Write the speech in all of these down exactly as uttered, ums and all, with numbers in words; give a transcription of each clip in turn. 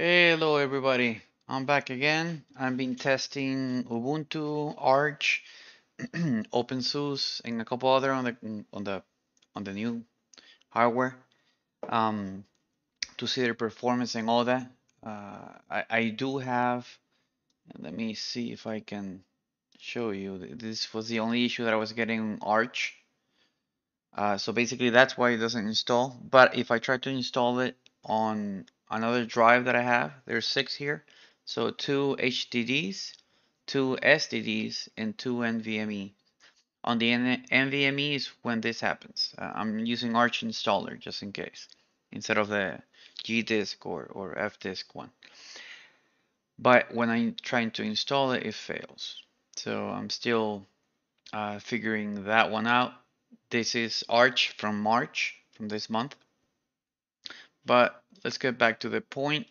Hello everybody, I'm back again. I've been testing Ubuntu, Arch, OpenSuse, and a couple other on the on the on the new hardware um, to see their performance and all that. Uh, I, I do have. Let me see if I can show you. This was the only issue that I was getting Arch. Uh, so basically, that's why it doesn't install. But if I try to install it on another drive that I have, there's six here, so two H D Ds, two S D Ds, and two NVMe. On the NVMe is when this happens. Uh, I'm using Arch installer just in case, instead of the G disk or, or F disk one. But when I'm trying to install it, it fails. So I'm still uh, figuring that one out. This is Arch from March, from this month. But let's get back to the point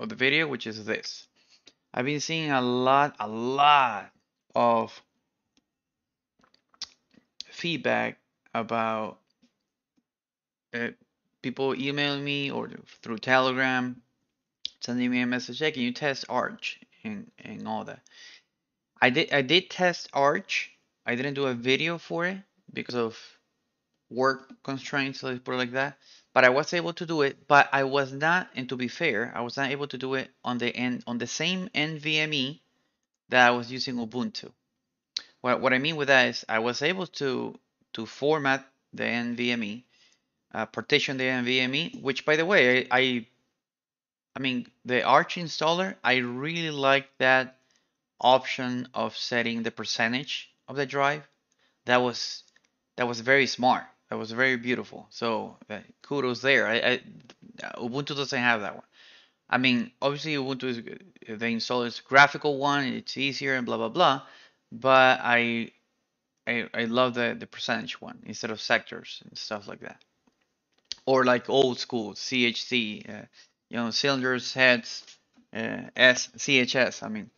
of the video, which is this. I've been seeing a lot, a lot of feedback about uh, people emailing me or through Telegram, sending me a message, hey, can you test Arch and, and all that. I did, I did test Arch. I didn't do a video for it because of work constraints, let's put it like that. But I was able to do it, but I was not, and to be fair, I was not able to do it on the end on the same NVMe that I was using Ubuntu. What what I mean with that is I was able to to format the NVMe, uh, partition the NVMe, which by the way, I, I I mean the Arch installer, I really like that option of setting the percentage of the drive. That was that was very smart. That was very beautiful. So uh, kudos there. I, I, Ubuntu doesn't have that one. I mean, obviously Ubuntu is the installer's graphical one. It's easier and blah blah blah. But I, I, I love the the percentage one instead of sectors and stuff like that, or like old school C H C, uh, you know, cylinders, heads, uh, S C H S. I mean,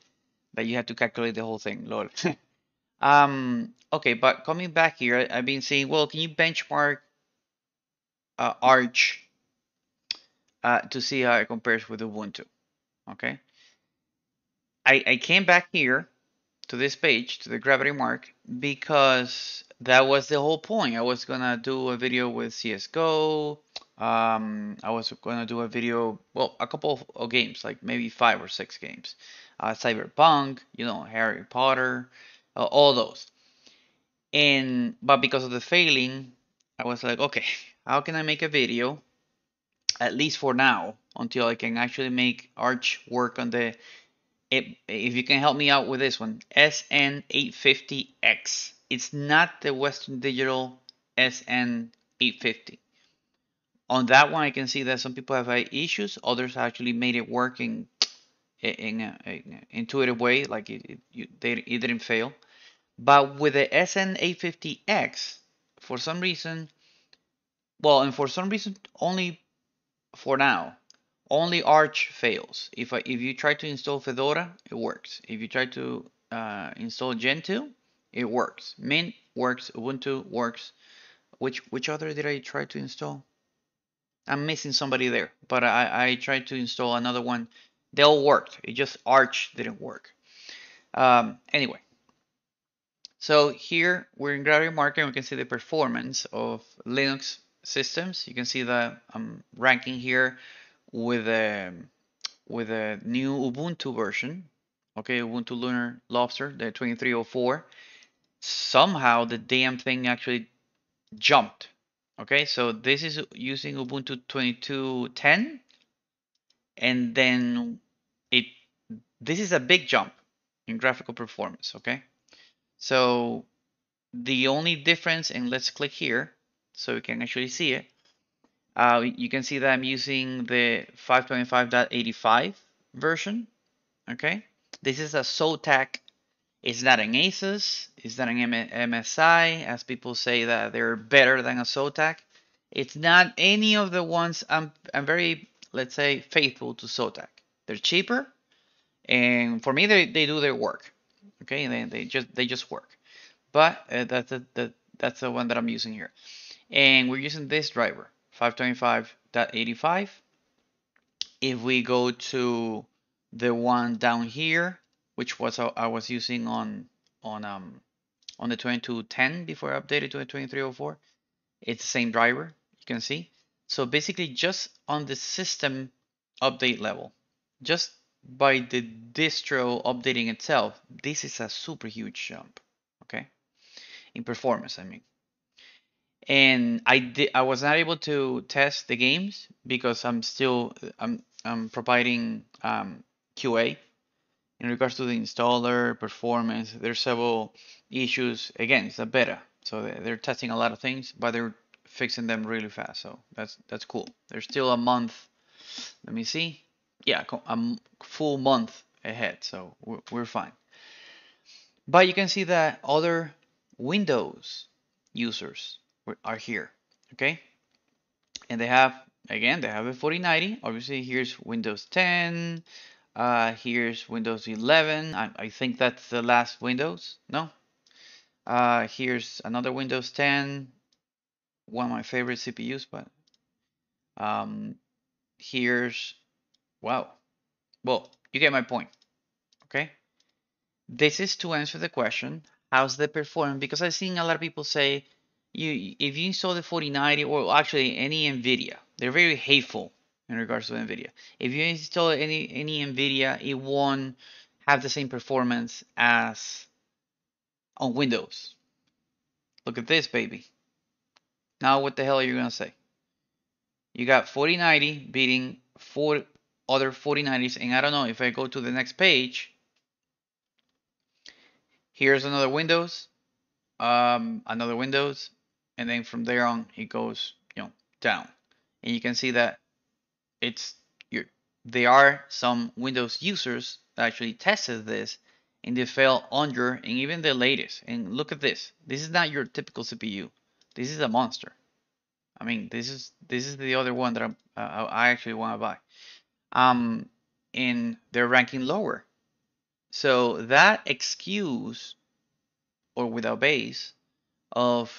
that you have to calculate the whole thing. Lol. Um, okay, but coming back here, I've been saying, well, can you benchmark uh, Arch uh, to see how it compares with Ubuntu? Okay. I, I came back here to this page, to the GravityMark, because that was the whole point. I was going to do a video with C S G O. Um, I was going to do a video, well, a couple of games, like maybe five or six games. Uh, Cyberpunk, you know, Harry Potter. Uh, all those, and but because of the failing, I was like, okay, how can I make a video, at least for now, until I can actually make Arch work on the, if, if you can help me out with this one, S N eight fifty X. It's not the Western Digital S N eight fifty. On that one, I can see that some people have uh, issues, others actually made it work in in an intuitive way, like it, it, you, they, it didn't fail. But with the S N eight fifty X, for some reason, well, and for some reason, only for now, only Arch fails. If I, if you try to install Fedora, it works. If you try to uh, install Gentoo, it works. Mint works, Ubuntu works. Which, which other did I try to install? I'm missing somebody there, but I, I tried to install another one. They all worked. It just Arch didn't work. Um, anyway, so here we're in GravityMark and we can see the performance of Linux systems. You can see the um, ranking here with a with a new Ubuntu version. Okay, Ubuntu Lunar Lobster, the twenty-three oh four. Somehow the damn thing actually jumped. Okay, so this is using Ubuntu twenty-two ten. And then it, this is a big jump in graphical performance, okay? So the only difference, and let's click here so we can actually see it. Uh, you can see that I'm using the five twenty-five point eighty-five version, okay? This is a Zotac. It's not an ASUS. It's not an M S I, as people say that they're better than a Zotac. It's not any of the ones I'm, I'm very... let's say, faithful to Zotac. They're cheaper, and for me, they, they do their work. Okay, and they, they just they just work. But uh, that's the, the that's the one that I'm using here, and we're using this driver five twenty-five point eighty-five. If we go to the one down here, which was uh, I was using on on um on the twenty-two ten before I updated to the twenty-three oh four, it's the same driver, you can see. So basically just on the system update level, just by the distro updating itself, this is a super huge jump, okay? In performance, I mean. And I did, I was not able to test the games because I'm still I'm I'm providing um, Q A in regards to the installer performance. There's several issues. Again, it's a beta, so they're testing a lot of things, but they're fixing them really fast. So that's that's cool. There's still a month. Let me see. Yeah, a full month ahead, so we're, we're fine. But you can see that other Windows users are here, okay? And they have, again, they have a forty ninety. Obviously, here's Windows ten. Uh, here's Windows eleven. I, I think that's the last Windows. No. Uh, here's another Windows ten. One of my favorite C P Us, but um, here's, wow. Well, you get my point, okay? This is to answer the question, how's the performance? Because I've seen a lot of people say, You, if you install the forty ninety, or actually any Nvidia, they're very hateful in regards to Nvidia. If you install any any Nvidia, it won't have the same performance as on Windows. Look at this baby. Now what the hell are you gonna say? You got forty ninety beating four other forty nineties, and I don't know, if I go to the next page, here's another Windows, um, another Windows. And then from there on, it goes, you know, down, and you can see that it's you're, there are some Windows users that actually tested this, and they fell under, and even the latest. And look at this. This is not your typical C P U. This is a monster. I mean, this is this is the other one that I'm, uh, I actually want to buy. Um, and they're ranking lower. So that excuse, or without base, of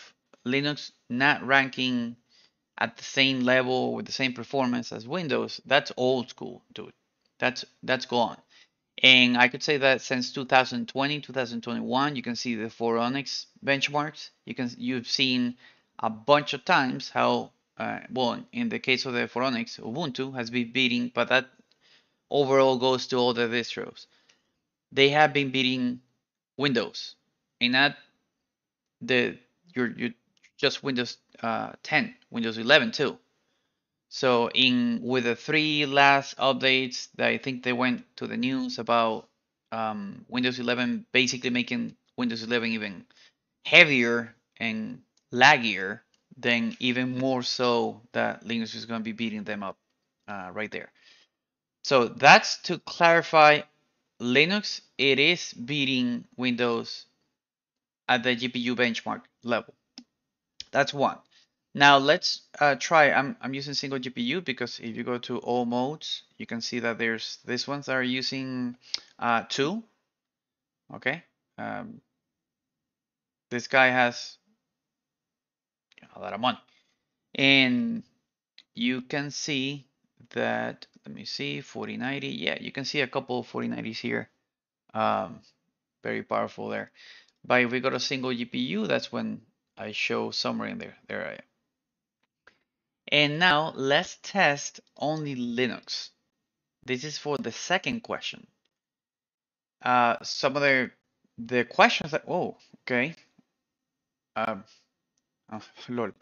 Linux not ranking at the same level with the same performance as Windows, that's old school, dude. That's that's gone. And I could say that since two thousand twenty, two thousand twenty-one, you can see the Phoronix benchmarks. You can you've seen a bunch of times how uh, well, in the case of the Phoronix, Ubuntu has been beating, but that overall goes to all the distros. They have been beating Windows, and not the your your just Windows uh, ten, Windows eleven too. So in with the three last updates, that I think they went to the news about um, Windows eleven basically making Windows eleven even heavier and laggier, then even more so that Linux is going to be beating them up uh, right there. So that's to clarify Linux. It is beating Windows at the G P U benchmark level. That's one. Now let's uh, try, I'm, I'm using single G P U because if you go to all modes, you can see that there's these ones that are using uh, two, okay? Um, this guy has a lot of money. And you can see that, let me see, forty ninety, yeah, you can see a couple of forty nineties here. Um, very powerful there. But if we go to single G P U, that's when I show somewhere in there. There I am. And now let's test only Linux. This is for the second question. Uh, some of the the questions that, oh, okay. Um, oh, Lord.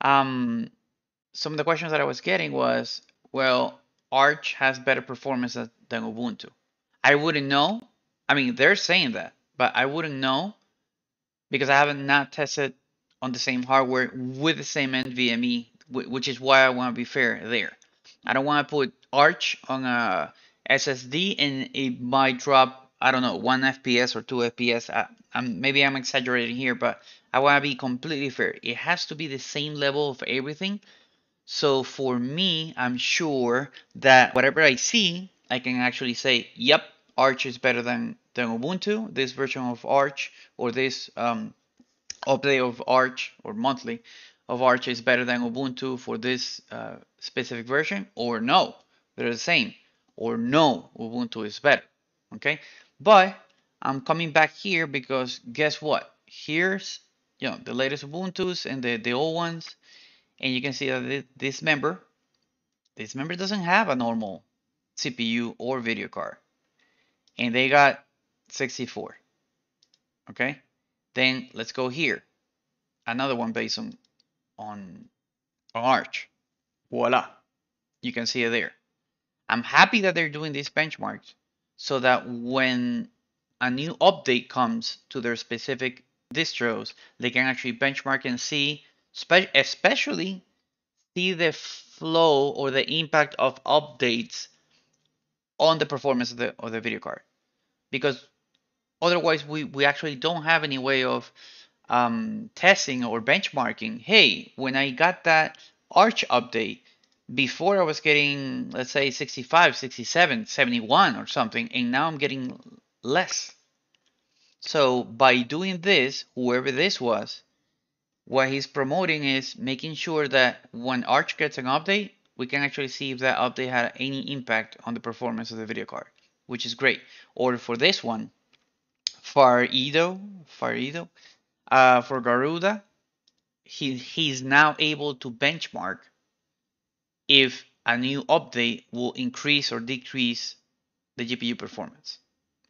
Um, some of the questions that I was getting was, well, Arch has better performance than Ubuntu. I wouldn't know. I mean, they're saying that, but I wouldn't know, because I haven't not tested on the same hardware with the same NVMe, which is why I want to be fair there. I don't want to put Arch on a S S D and it might drop, I don't know, one F P S or two F P S. I, I'm, maybe I'm exaggerating here, but I want to be completely fair. It has to be the same level of everything. So for me, I'm sure that whatever I see, I can actually say, yep, Arch is better than than Ubuntu, this version of Arch, or this um, update of Arch, or monthly of Arch is better than Ubuntu for this uh, specific version, or no, they're the same, or no, Ubuntu is better, okay? But I'm coming back here because guess what? Here's, you know, the latest Ubuntu's and the, the old ones, and you can see that this member, this member doesn't have a normal C P U or video card, and they got sixty-four, okay? Then let's go here, another one based on, on, on Arch, voila, you can see it there. I'm happy that they're doing these benchmarks so that when a new update comes to their specific distros, they can actually benchmark and see, spe especially see the flow or the impact of updates on the performance of the, of the video card. Because otherwise we, we actually don't have any way of um, testing or benchmarking. Hey, when I got that Arch update, before I was getting, let's say, sixty-five, sixty-seven, seventy-one or something, and now I'm getting less. So by doing this, whoever this was, what he's promoting is making sure that when Arch gets an update, we can actually see if that update had any impact on the performance of the video card, which is great. Or for this one, Farido, Farido, uh, for Garuda, he, he's now able to benchmark if a new update will increase or decrease the G P U performance,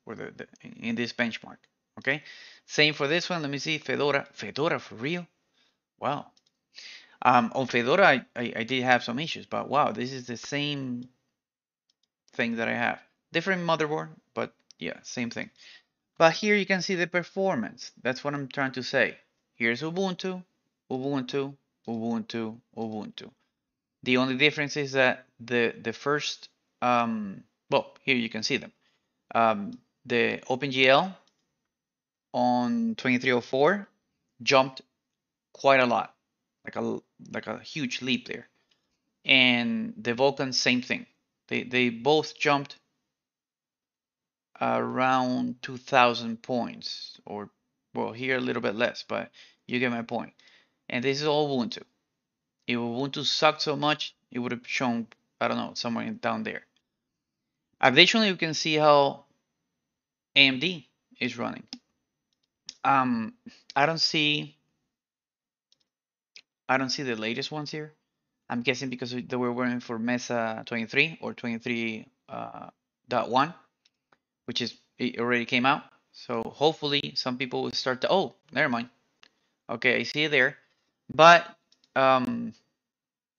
or the, the in this benchmark, okay? Same for this one, let me see, Fedora, Fedora for real? Wow. Um, on Fedora, I, I, I did have some issues, but wow, this is the same thing that I have. Different motherboard, but yeah, same thing. But here you can see the performance. That's what I'm trying to say. Here's Ubuntu, Ubuntu, Ubuntu, Ubuntu. The only difference is that the the first, um, well, here you can see them. Um, the OpenGL on twenty-three oh four jumped quite a lot, like a like a huge leap there, and the Vulkan, same thing. They they both jumped around two thousand points, or well, here a little bit less, but you get my point. And this is all Ubuntu. If Ubuntu sucked so much, it would have shown, I don't know, somewhere down there. Additionally, you can see how A M D is running. Um, I don't see, I don't see the latest ones here. I'm guessing because they were running for Mesa twenty-three or twenty-three point one, which is, it already came out. So hopefully some people will start to, oh, never mind. Okay, I see it there, but Um,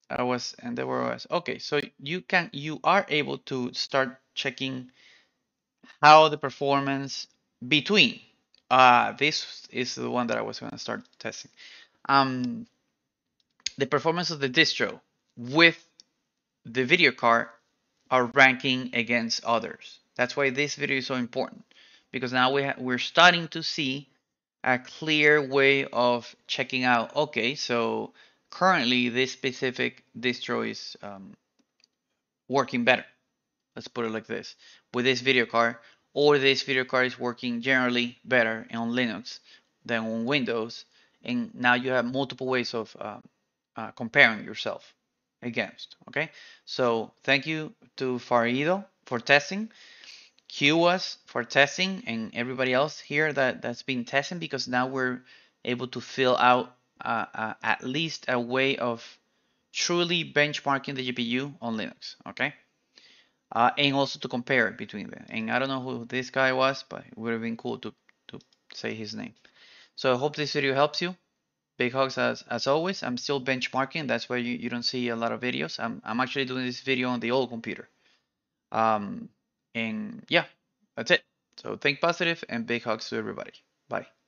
I was, and there was, okay, so you can, you are able to start checking how the performance between, uh, this is the one that I was going to start testing, um, the performance of the distro with the video card are ranking against others. That's why this video is so important, because now we ha we're starting to see a clear way of checking out, okay, so currently, this specific distro is um, working better. Let's put it like this. With this video card, or this video card is working generally better on Linux than on Windows. And now you have multiple ways of uh, uh, comparing yourself against, okay? So thank you to Farido for testing, Q S for testing, and everybody else here that, that's been testing, because now we're able to fill out Uh, uh, at least a way of truly benchmarking the G P U on Linux, okay? Uh, and also to compare it between them. And I don't know who this guy was, but it would have been cool to, to say his name. So I hope this video helps you. Big hugs as, as always. I'm still benchmarking. That's why you, you don't see a lot of videos. I'm, I'm actually doing this video on the old computer. Um, and yeah, that's it. So think positive and big hugs to everybody. Bye.